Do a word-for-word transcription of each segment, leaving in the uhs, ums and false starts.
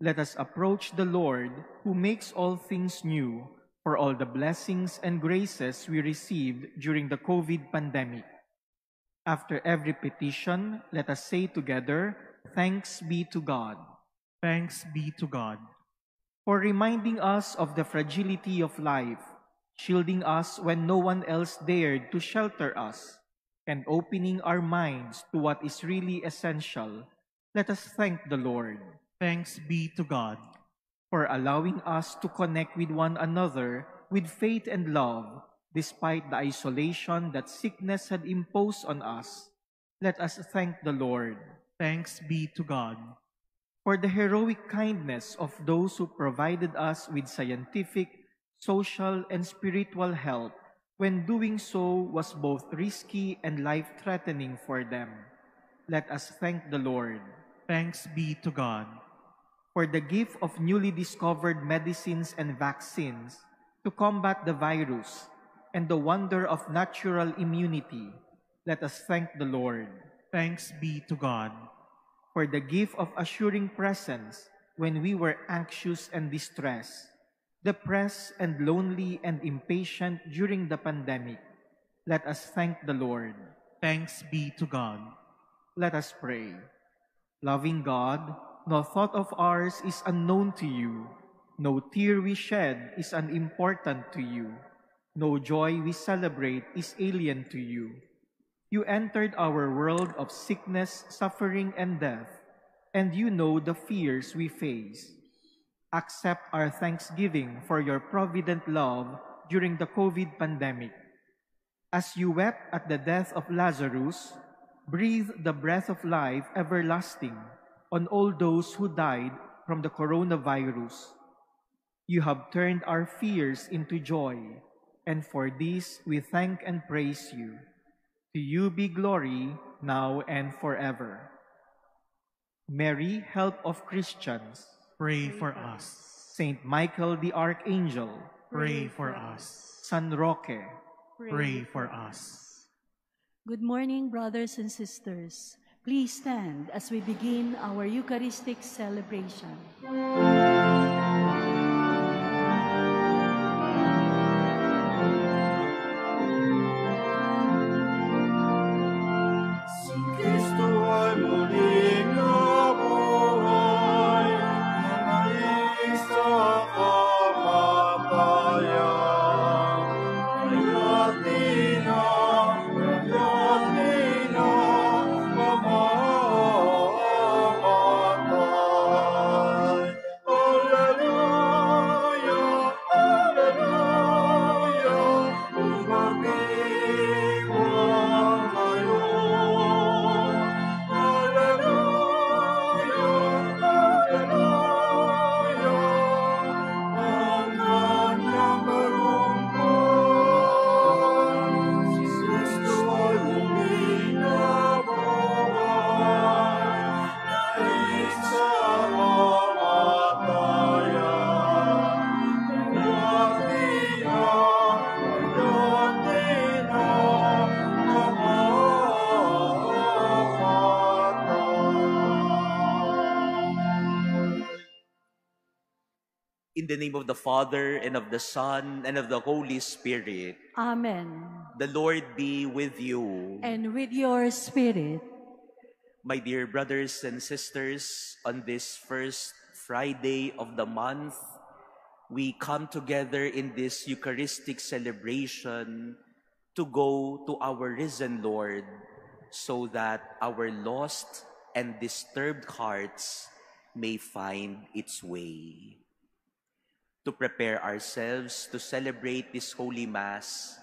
Let us approach the Lord, who makes all things new, for all the blessings and graces we received during the COVID pandemic. After every petition, let us say together, "Thanks be to God." Thanks be to God. For reminding us of the fragility of life, shielding us when no one else dared to shelter us, and opening our minds to what is really essential, let us thank the Lord. Thanks be to God. For allowing us to connect with one another with faith and love, despite the isolation that sickness had imposed on us, let us thank the Lord. Thanks be to God. For the heroic kindness of those who provided us with scientific, social, and spiritual help, when doing so was both risky and life-threatening for them, let us thank the Lord. Thanks be to God. For the gift of newly discovered medicines and vaccines to combat the virus and the wonder of natural immunity, let us thank the Lord. Thanks be to God. For the gift of assuring presence when we were anxious and distressed, depressed and lonely and impatient during the pandemic, let us thank the Lord. Thanks be to God. Let us pray. Loving God, no thought of ours is unknown to you. No tear we shed is unimportant to you. No joy we celebrate is alien to you. You entered our world of sickness, suffering, and death, and you know the fears we face. Accept our thanksgiving for your provident love during the COVID pandemic. As you wept at the death of Lazarus, breathe the breath of life everlasting on all those who died from the coronavirus. You have turned our fears into joy, and for this we thank and praise you. To you be glory, now and forever. Mary, help of Christians, pray for us. Saint Michael the Archangel, pray for us. San Roque, pray for us. Good morning, brothers and sisters. Please stand as we begin our Eucharistic celebration. In the name of the Father, and of the Son, and of the Holy Spirit. Amen. The Lord be with you. And with your spirit. My dear brothers and sisters, on this first Friday of the month, we come together in this Eucharistic celebration to go to our risen Lord, so that our lost and disturbed hearts may find its way. To prepare ourselves to celebrate this Holy Mass,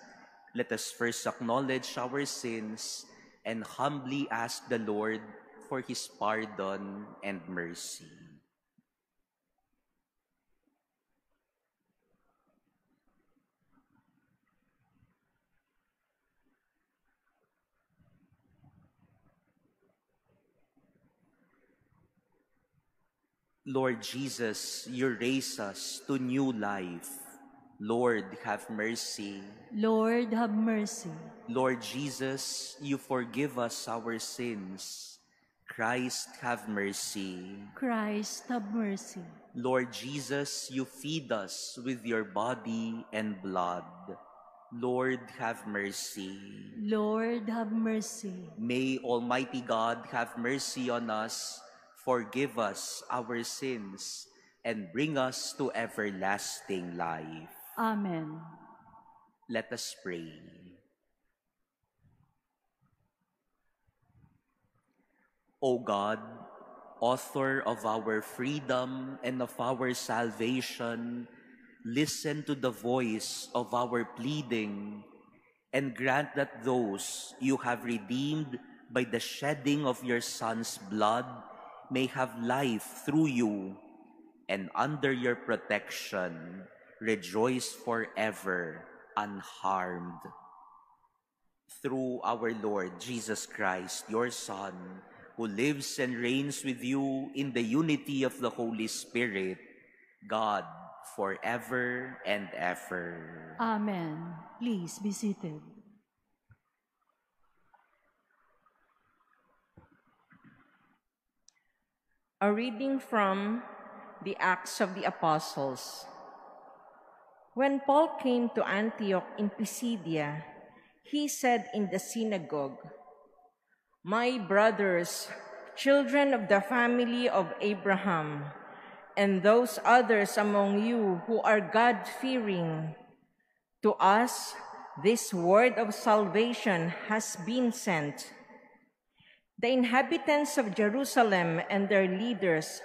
let us first acknowledge our sins and humbly ask the Lord for His pardon and mercy. Lord Jesus, you raise us to new life. Lord, have mercy. Lord, have mercy. Lord Jesus, you forgive us our sins. Christ, have mercy. Christ, have mercy. Lord Jesus, you feed us with your body and blood. Lord, have mercy. Lord, have mercy. May Almighty God have mercy on us, forgive us our sins, and bring us to everlasting life. Amen. Let us pray. O God, author of our freedom and of our salvation, listen to the voice of our pleading, and grant that those you have redeemed by the shedding of your Son's blood may have life through you, and under your protection rejoice forever unharmed. Through our Lord Jesus Christ, your Son, who lives and reigns with you in the unity of the Holy Spirit, God, forever and ever. Amen. Please be seated. A reading from the Acts of the Apostles. When Paul came to Antioch in Pisidia, he said in the synagogue, "My brothers, children of the family of Abraham, and those others among you who are God-fearing, to us this word of salvation has been sent. The inhabitants of Jerusalem and their leaders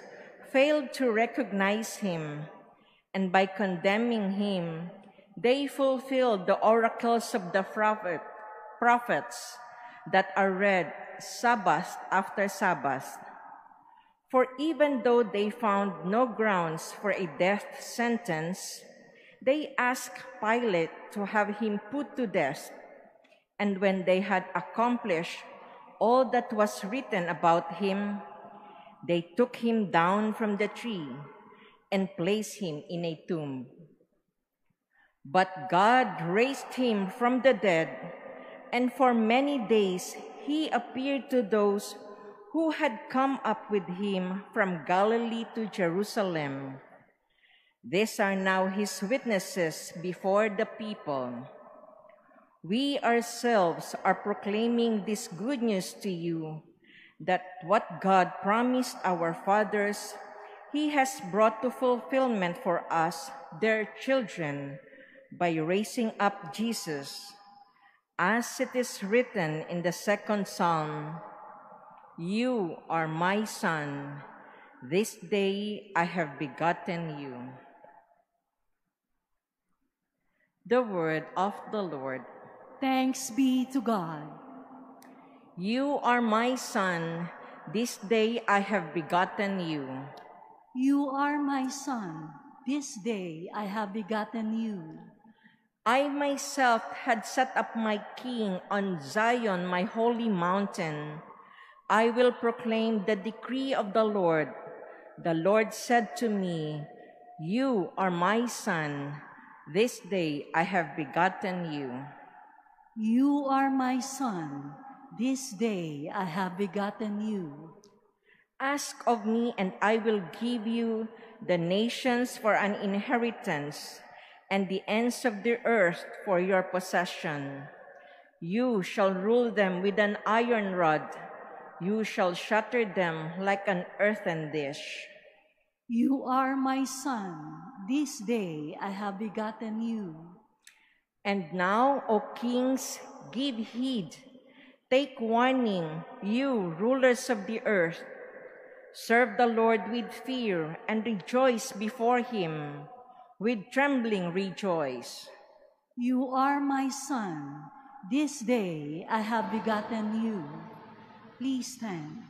failed to recognize him, and by condemning him, they fulfilled the oracles of the prophet, prophets that are read Sabbath after Sabbath. For even though they found no grounds for a death sentence, they asked Pilate to have him put to death. And when they had accomplished all that was written about him, they took him down from the tree and placed him in a tomb. But God raised him from the dead, and for many days he appeared to those who had come up with him from Galilee to Jerusalem. These are now his witnesses before the people. We ourselves are proclaiming this good news to you, that what God promised our fathers, he has brought to fulfillment for us, their children, by raising up Jesus. As it is written in the second Psalm, 'You are my son, this day I have begotten you.'" The word of the Lord. Thanks be to God. You are my son, this day I have begotten you. You are my son, this day I have begotten you. I myself had set up my king on Zion, my holy mountain. I will proclaim the decree of the Lord. The Lord said to me, "You are my son. This day I have begotten you." You are my son. This day I have begotten you. Ask of me, and I will give you the nations for an inheritance, and the ends of the earth for your possession. You shall rule them with an iron rod. You shall shatter them like an earthen dish. You are my son. This day I have begotten you. And now, O kings, give heed. Take warning, you rulers of the earth. Serve the Lord with fear and rejoice before him. With trembling rejoice. You are my son. This day I have begotten you. Please stand.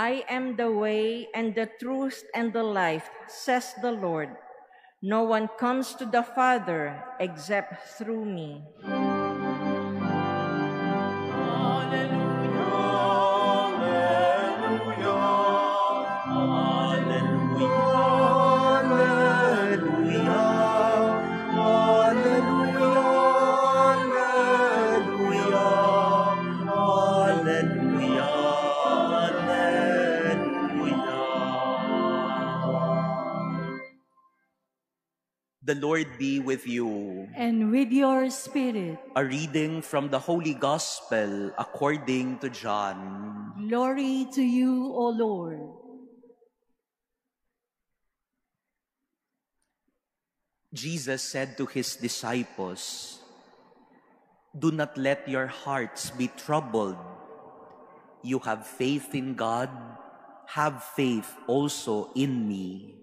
I am the way and the truth and the life, says the Lord. No one comes to the Father except through me. The Lord be with you. And with your spirit. A reading from the Holy Gospel according to John. Glory to you, O Lord. Jesus said to his disciples, "Do not let your hearts be troubled. You have faith in God, have faith also in me.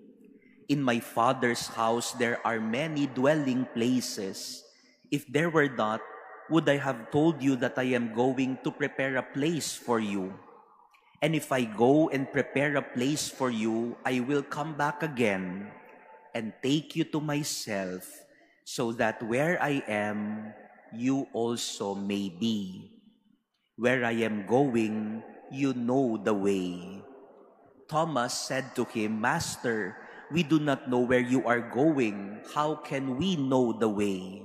In my Father's house there are many dwelling places. If there were not, would I have told you that I am going to prepare a place for you? And if I go and prepare a place for you, I will come back again and take you to myself, so that where I am, you also may be. Where I am going, you know the way." Thomas said to him, "Master, we do not know where you are going. How can we know the way?"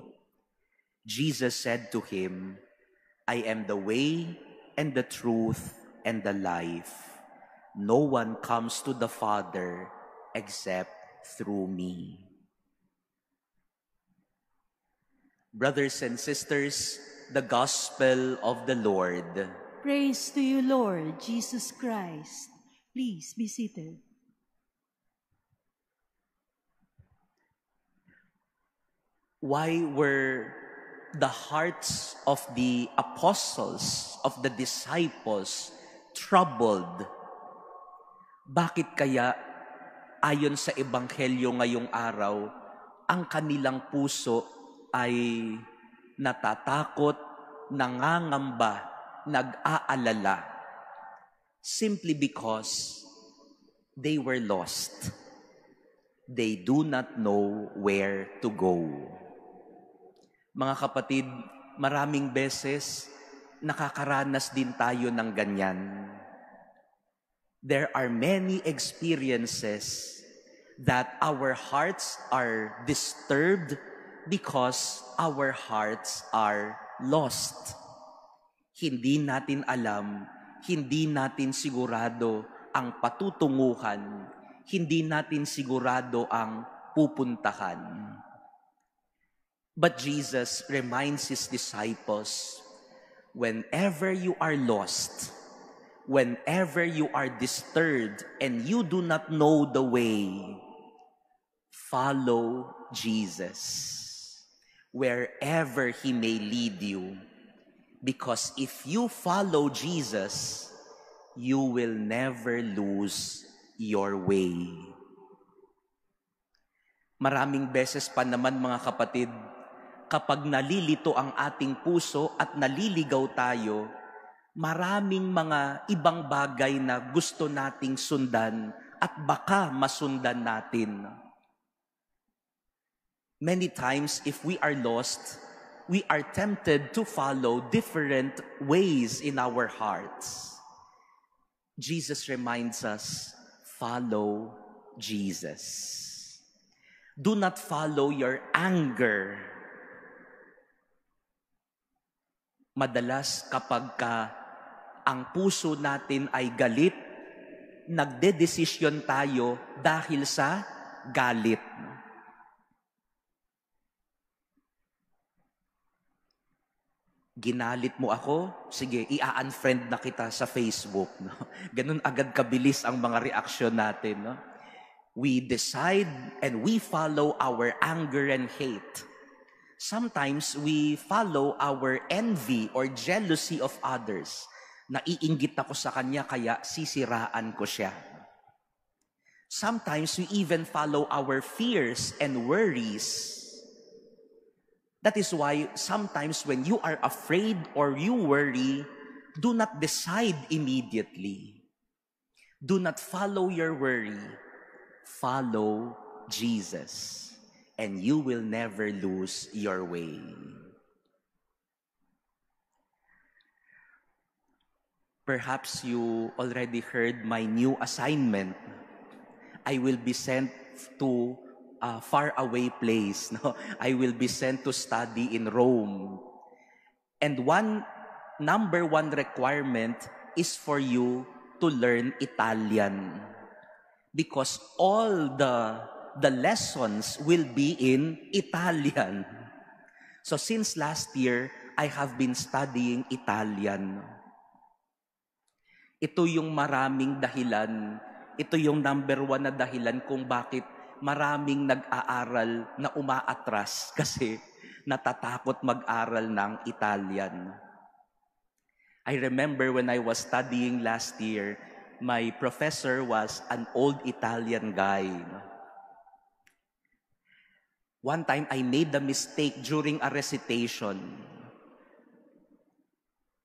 Jesus said to him, "I am the way and the truth and the life. No one comes to the Father except through me." Brothers and sisters, the Gospel of the Lord. Praise to you, Lord Jesus Christ. Please be seated. Why were the hearts of the apostles, of the disciples, troubled? Bakit kaya, ayon sa Ebanghelyo ngayong araw, ang kanilang puso ay natatakot, nangangamba, nag-aalala? Simply because they were lost. They do not know where to go. Mga kapatid, maraming beses nakakaranas din tayo ng ganyan. There are many experiences that our hearts are disturbed because our hearts are lost. Hindi natin alam, hindi natin sigurado ang patutunguhan, hindi natin sigurado ang pupuntahan. But Jesus reminds his disciples, whenever you are lost, whenever you are disturbed and you do not know the way, follow Jesus wherever he may lead you. Because if you follow Jesus, you will never lose your way. Maraming beses pa naman, mga kapatid, kapag nalilito ang ating puso at naliligaw tayo, maraming mga ibang bagay na gusto nating sundan at baka masundan natin. Many times, if we are lost, we are tempted to follow different ways in our hearts. Jesus reminds us, follow Jesus. Do not follow your anger. Madalas kapag ka ang puso natin ay galit, nagde-desisyon tayo dahil sa galit. Ginalit mo ako, sige, i-unfriend na kita sa Facebook. No? Ganun agad kabilis ang mga reaksyon natin. No? We decide and we follow our anger and hate. Sometimes we follow our envy or jealousy of others. Naiinggit ako sa kanya kaya sisiraan ko siya. Sometimes we even follow our fears and worries. That is why sometimes when you are afraid or you worry, do not decide immediately. Do not follow your worry. Follow Jesus, and you will never lose your way. Perhaps you already heard my new assignment. I will be sent to a faraway place. No? I will be sent to study in Rome. And one number one requirement is for you to learn Italian, because all the the lessons will be in Italian. So since last year, I have been studying Italian. Ito yung maraming dahilan. Ito yung number one na dahilan kung bakit maraming nag-aaral na umaatras kasi natatakot mag-aral ng Italian. I remember when I was studying last year, my professor was an old Italian guy. One time I made the mistake during a recitation.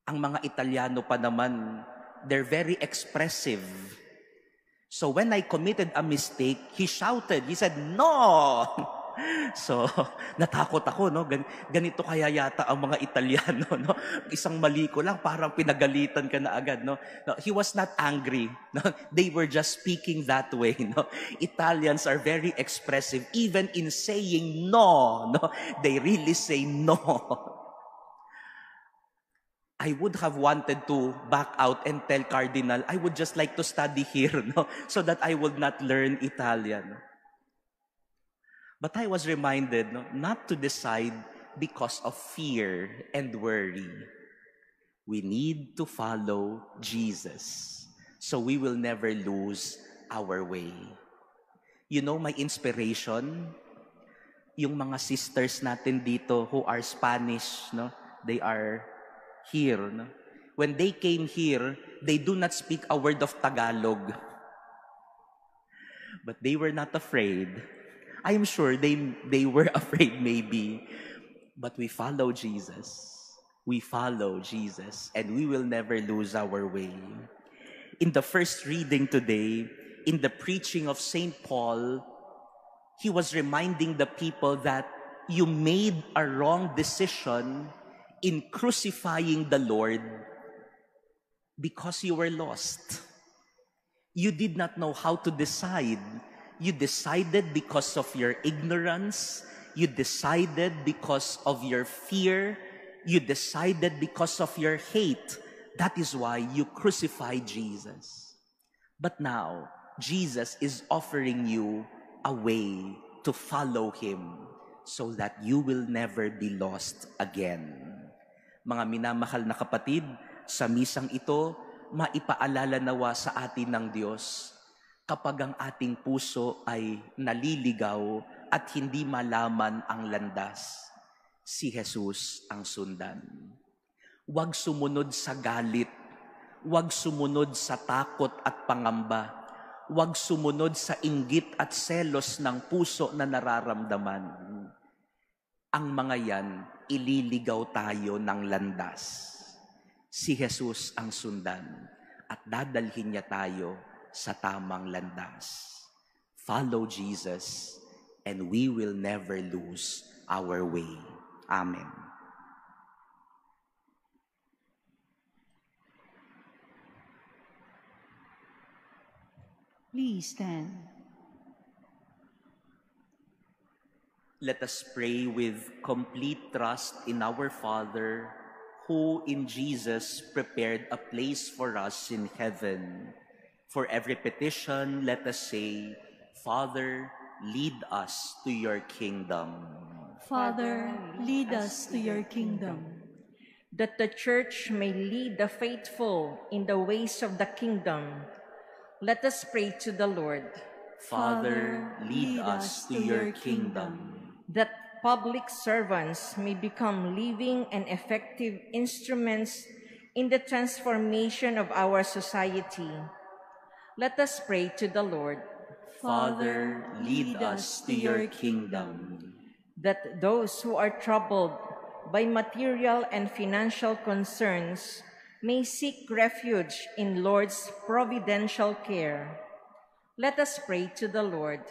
Ang mga Italiano pa naman, they're very expressive. So when I committed a mistake, he shouted. He said, "No!" So, natakot ako, no? Gan- ganito kaya yata ang mga Italiano, no? Isang mali ko lang, parang pinagalitan ka na agad, no? No, he was not angry. No? They were just speaking that way, no? Italians are very expressive. Even in saying no, no? They really say no. I would have wanted to back out and tell Cardinal, I would just like to study here, no? So that I would not learn Italian. But I was reminded, no, not to decide because of fear and worry. We need to follow Jesus so we will never lose our way. You know my inspiration? Yung mga sisters natin dito who are Spanish, no? They are here. No? When they came here, they do not speak a word of Tagalog. But they were not afraid. I am sure they, they were afraid maybe. But we follow Jesus. We follow Jesus, and we will never lose our way. In the first reading today, in the preaching of Saint Paul, he was reminding the people that you made a wrong decision in crucifying the Lord because you were lost. You did not know how to decide. You decided because of your ignorance. You decided because of your fear. You decided because of your hate. That is why you crucified Jesus. But now, Jesus is offering you a way to follow him so that you will never be lost again. Mga minamahal na kapatid, sa misang ito, maipaalala nawa sa atin ng Diyos kapag ang ating puso ay naliligaw at hindi malaman ang landas, si Jesus ang sundan. Huwag sumunod sa galit, huwag sumunod sa takot at pangamba, huwag sumunod sa inggit at selos ng puso na nararamdaman. Ang mga yan, ililigaw tayo ng landas. Si Jesus ang sundan at dadalhin niya tayo sa tamang landas. Follow Jesus and we will never lose our way. Amen. Please stand. Let us pray with complete trust in our Father, who in Jesus prepared a place for us in heaven. For every petition, let us say, Father, lead us to your kingdom. Father, lead us to your kingdom. That the church may lead the faithful in the ways of the kingdom, let us pray to the Lord. Father, lead us to your kingdom. That public servants may become living and effective instruments in the transformation of our society. Let us pray to the Lord. Father, lead us to your kingdom. That those who are troubled by material and financial concerns may seek refuge in Lord's providential care. Let us pray to the Lord.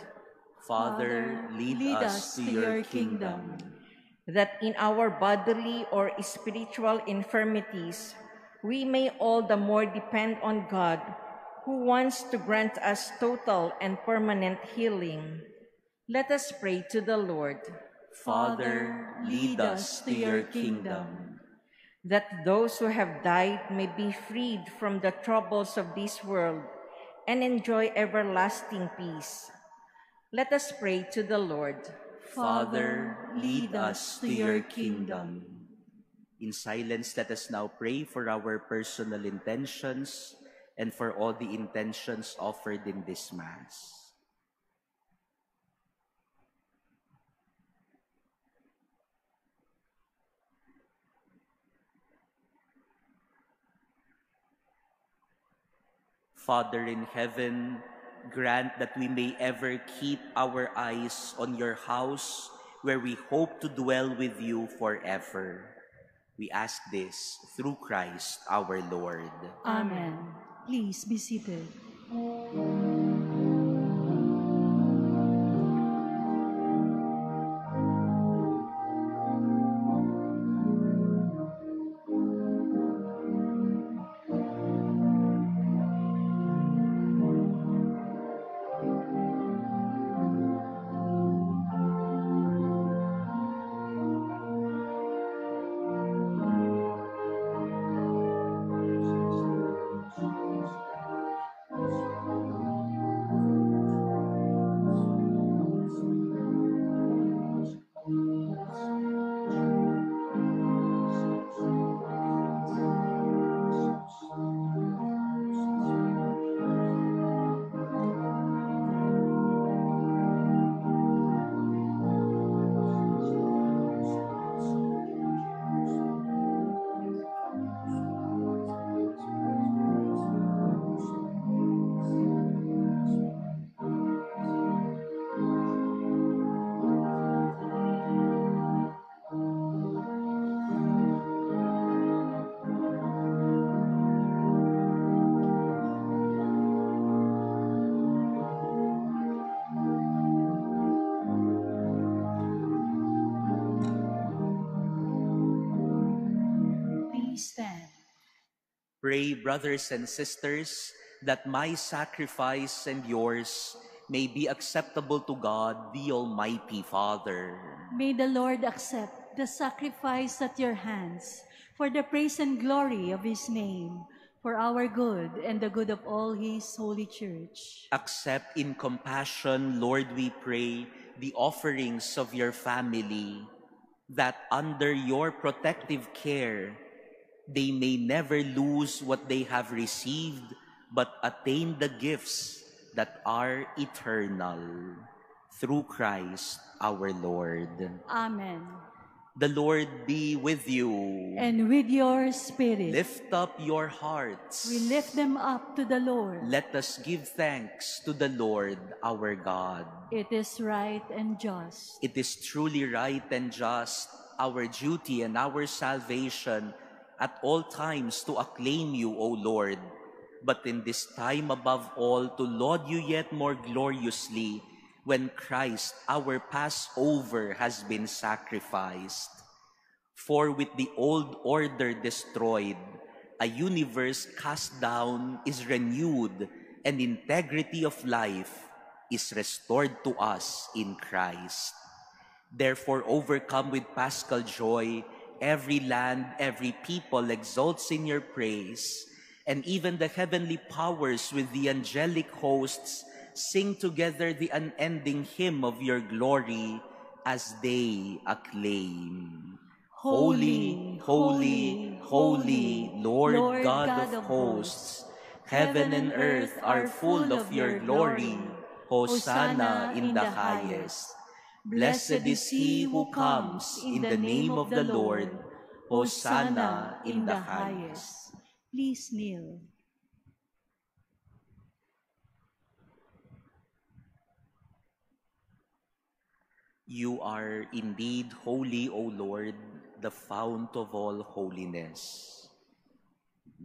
Father, lead, lead us, us to your kingdom. That in our bodily or spiritual infirmities, we may all the more depend on God, who wants to grant us total and permanent healing. Let us pray to the Lord. Father, lead us to your kingdom. That those who have died may be freed from the troubles of this world and enjoy everlasting peace. Let us pray to the Lord. Father, lead us to your kingdom. In silence, let us now pray for our personal intentions and for all the intentions offered in this Mass. Father in heaven, grant that we may ever keep our eyes on your house, where we hope to dwell with you forever. We ask this through Christ our Lord. Amen. Please be seated. Pray, brothers and sisters, that my sacrifice and yours may be acceptable to God, the Almighty Father. May the Lord accept the sacrifice at your hands for the praise and glory of his name, for our good and the good of all his holy church. Accept in compassion, Lord, we pray, the offerings of your family, that under your protective care, they may never lose what they have received, but attain the gifts that are eternal. Through Christ our Lord. Amen. The Lord be with you. And with your spirit. Lift up your hearts. We lift them up to the Lord. Let us give thanks to the Lord our God. It is right and just. It is truly right and just, our duty and our salvation, at all times to acclaim you, O Lord, but in this time above all to laud you yet more gloriously, when Christ our Passover has been sacrificed. For with the old order destroyed, a universe cast down is renewed, and integrity of life is restored to us in Christ. Therefore, overcome with Paschal joy, every land, every people exalts in your praise, and even the heavenly powers with the angelic hosts sing together the unending hymn of your glory as they acclaim. Holy, holy, holy, Lord God of hosts, heaven and earth are full of your glory. Hosanna in the highest. Blessed is he who comes in the name of the Lord. Hosanna in the highest. Please kneel. You are indeed holy, O Lord, the fount of all holiness.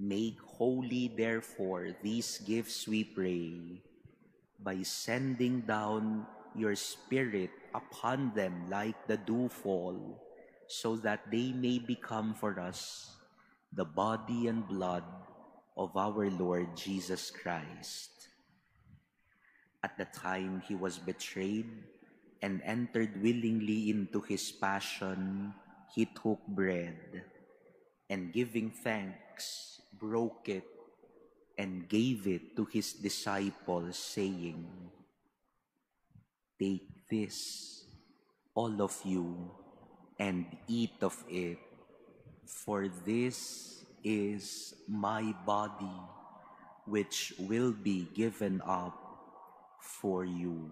Make holy, therefore, these gifts, we pray, by sending down your Spirit upon them like the dewfall, so that they may become for us the body and blood of our Lord Jesus Christ. At the time he was betrayed and entered willingly into his passion, he took bread, and giving thanks, broke it and gave it to his disciples, saying, "Take this, all of you, and eat of it, for this is my body, which will be given up for you."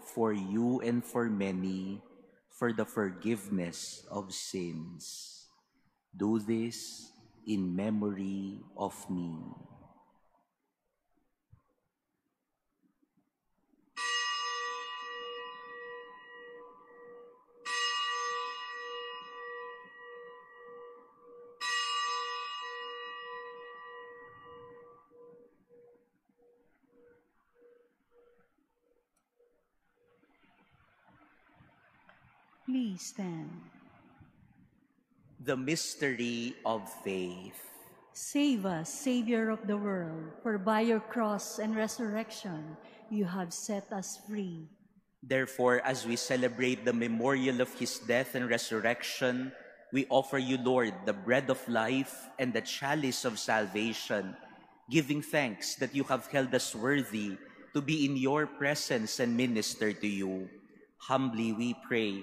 for you and for many, for the forgiveness of sins. Do this in memory of me." Please stand. The mystery of faith. Save us, Savior of the world, for by your cross and resurrection you have set us free. Therefore, as we celebrate the memorial of his death and resurrection, we offer you, Lord, the bread of life and the chalice of salvation, giving thanks that you have held us worthy to be in your presence and minister to you. Humbly we pray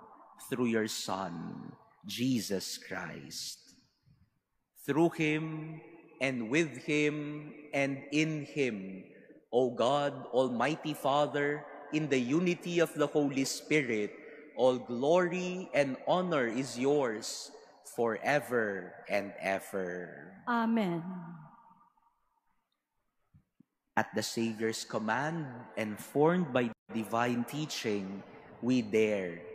through your Son, Jesus Christ. Through him, and with him, and in him, O God, Almighty Father, in the unity of the Holy Spirit, all glory and honor is yours forever and ever. Amen. At the Savior's command, and formed by divine teaching, we dare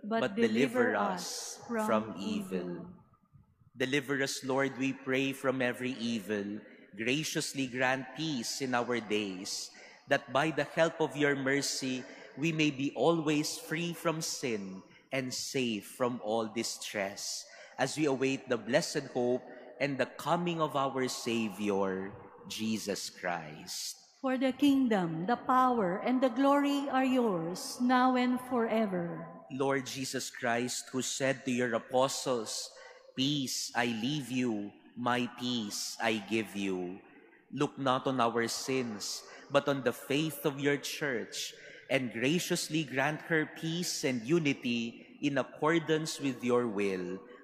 But, but deliver us from, from evil. Deliver us, Lord, we pray, from every evil. Graciously grant peace in our days, that by the help of your mercy we may be always free from sin and safe from all distress, as we await the blessed hope and the coming of our Savior, Jesus Christ. For the kingdom, the power, and the glory are yours, now and forever. Lord Jesus Christ, who said to your apostles, "Peace I leave you, my peace I give you," look not on our sins, but on the faith of your church, and graciously grant her peace and unity in accordance with your will,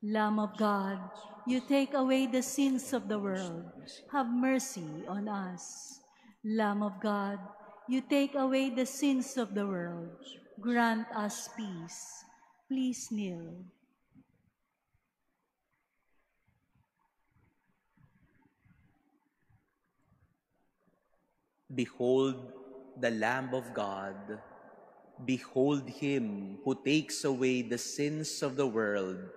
Lamb of God, you take away the sins of the world. Have mercy on us. Lamb of God, you take away the sins of the world. Grant us peace. Please kneel. Behold the Lamb of God. Behold him who takes away the sins of the world.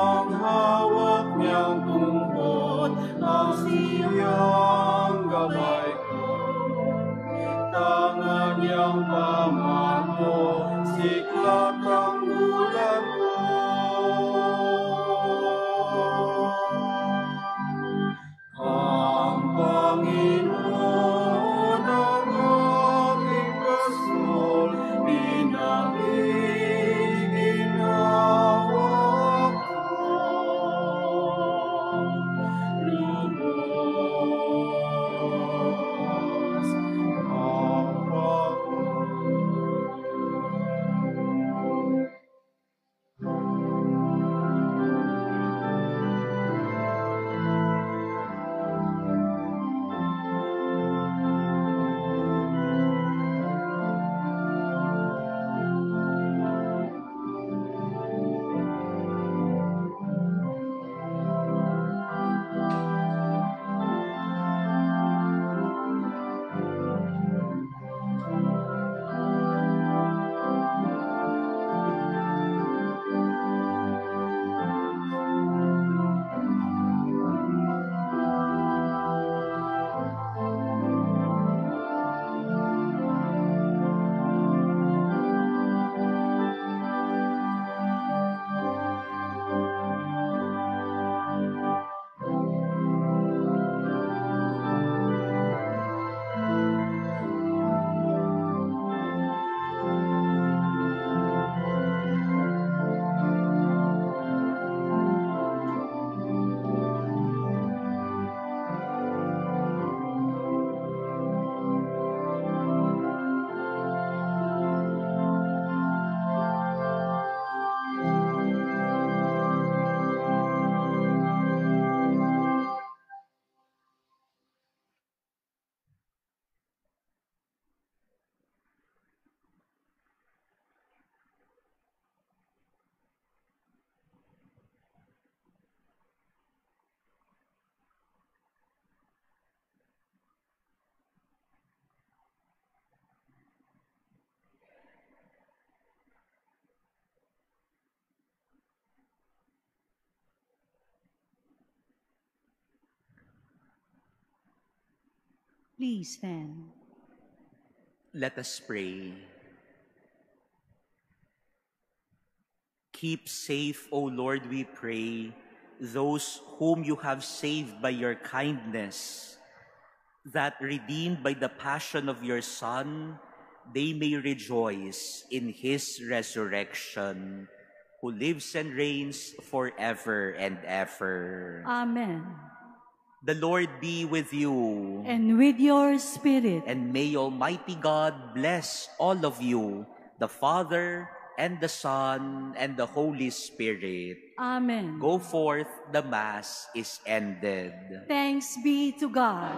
Ang hawak niyang tungkod, ang siyang Please stand. Let us pray. Keep safe, O Lord, we pray, those whom you have saved by your kindness, that redeemed by the passion of your Son, they may rejoice in his resurrection, who lives and reigns forever and ever. Amen. The Lord be with you. And with your spirit. And may Almighty God bless all of you, the Father, and the Son, and the Holy Spirit. Amen. Go forth, the Mass is ended. Thanks be to God.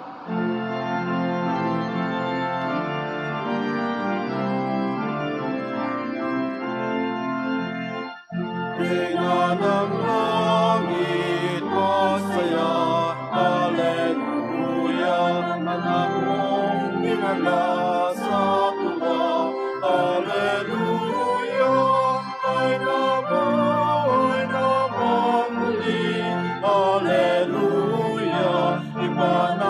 Ng langit masaya, Alleluia, anak mong dinala sa tuwa, Alleluia, ay nabuhay na muli, Alleluia, iba na